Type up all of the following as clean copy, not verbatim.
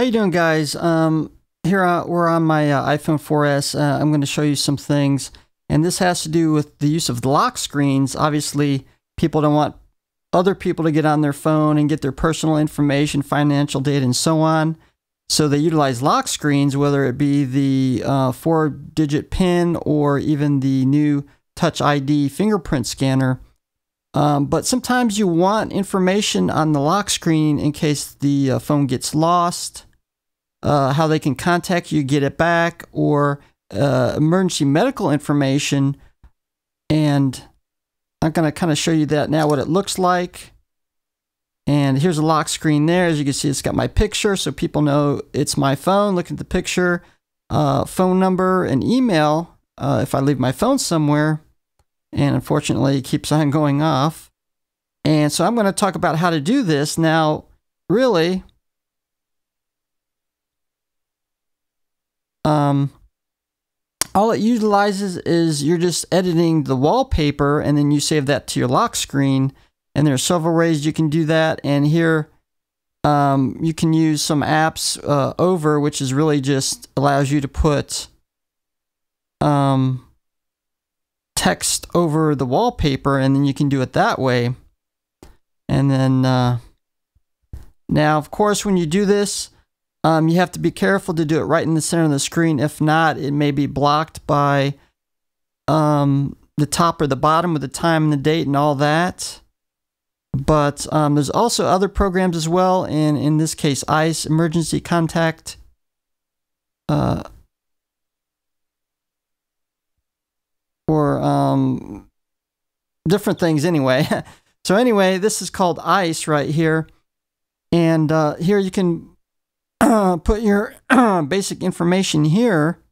How you doing, guys? Here we're on my iPhone 4S. I'm going to show you some things, and this has to do with the use of the lock screens. Obviously, people don't want other people to get on their phone and get their personal information, financial data, and so on. So they utilize lock screens, whether it be the 4-digit PIN or even the new Touch ID fingerprint scanner. But sometimes you want information on the lock screen in case the phone gets lost, how they can contact you, get it back, or emergency medical information. And I'm going to kind of show you that now, what it looks like. And here's a lock screen there. As you can see, it's got my picture, so people know it's my phone. Look at the picture, phone number, and email if I leave my phone somewhere. And unfortunately, it keeps on going off. And so I'm going to talk about how to do this. Now, really, all it utilizes is you're just editing the wallpaper, and then you save that to your lock screen. And there are several ways you can do that. And here, you can use some apps over, which is really just allows you to put text over the wallpaper, and then you can do it that way. And then now, of course, when you do this, you have to be careful to do it right in the center of the screen. If not, it may be blocked by the top or the bottom with the time and the date and all that. But there's also other programs as well, and in this case, ICE, emergency contact or different things anyway. So anyway, this is called ICE right here. And here you can put your basic information here,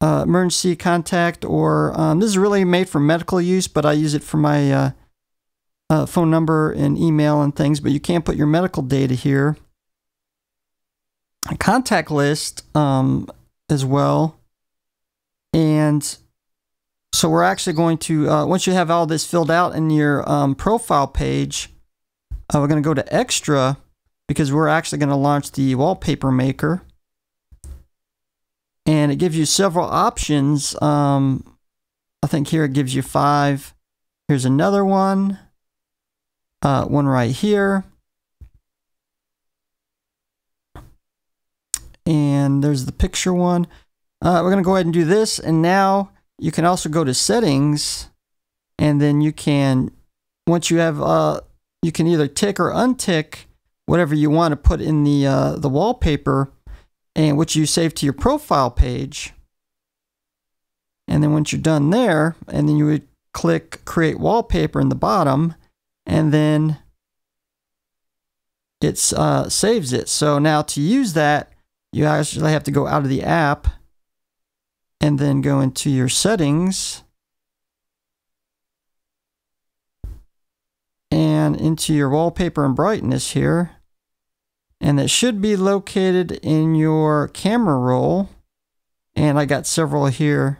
emergency contact, or this is really made for medical use, but I use it for my phone number and email and things, but you can't put your medical data here. A contact list as well. And so we're actually going to, once you have all this filled out in your profile page, we're going to go to Extra, because we're actually going to launch the Wallpaper Maker. And it gives you several options. I think here it gives you 5. Here's another one. One right here. And there's the picture one. We're going to go ahead and do this, and now you can also go to settings, and then you can, once you have, you can either tick or untick whatever you want to put in the wallpaper, and which you save to your profile page. And then once you're done there, and then you would click create wallpaper in the bottom, and then it saves it. So now to use that, you actually have to go out of the app and then go into your settings and into your wallpaper and brightness here, and it should be located in your camera roll. And I got several here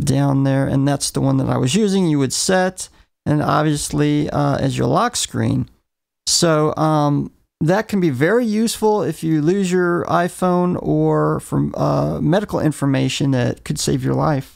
down there, and that's the one that I was using. You would set, and obviously as your lock screen. So that can be very useful if you lose your iPhone or from medical information that could save your life.